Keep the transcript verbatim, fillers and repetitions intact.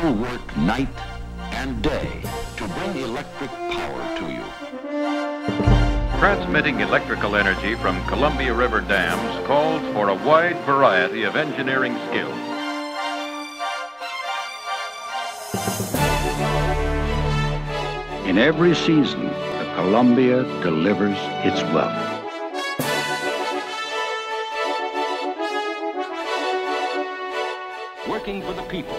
People work night and day to bring electric power to you. Transmitting electrical energy from Columbia River dams calls for a wide variety of engineering skills. In every season, the Columbia delivers its wealth. Working for the people.